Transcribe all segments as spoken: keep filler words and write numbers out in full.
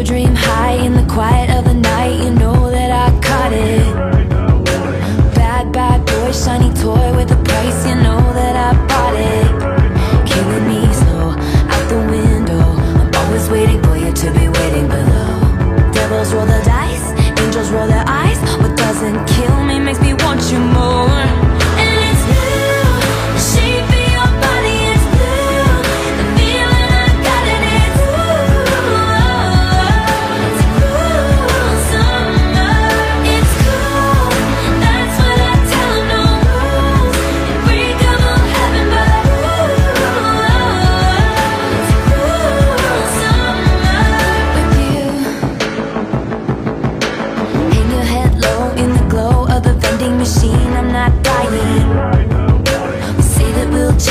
your dream high in the quiet of the night. You know that I caught it. Bad, bad boy, shiny toy with a price. You know that I bought it. Killing me slow, out the window. I'm always waiting for you to be waiting below. Devils roll the dice, angels roll their eyes. What doesn't kill me makes me want you more.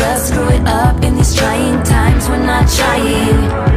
Just screw it up in these trying times. We're not trying.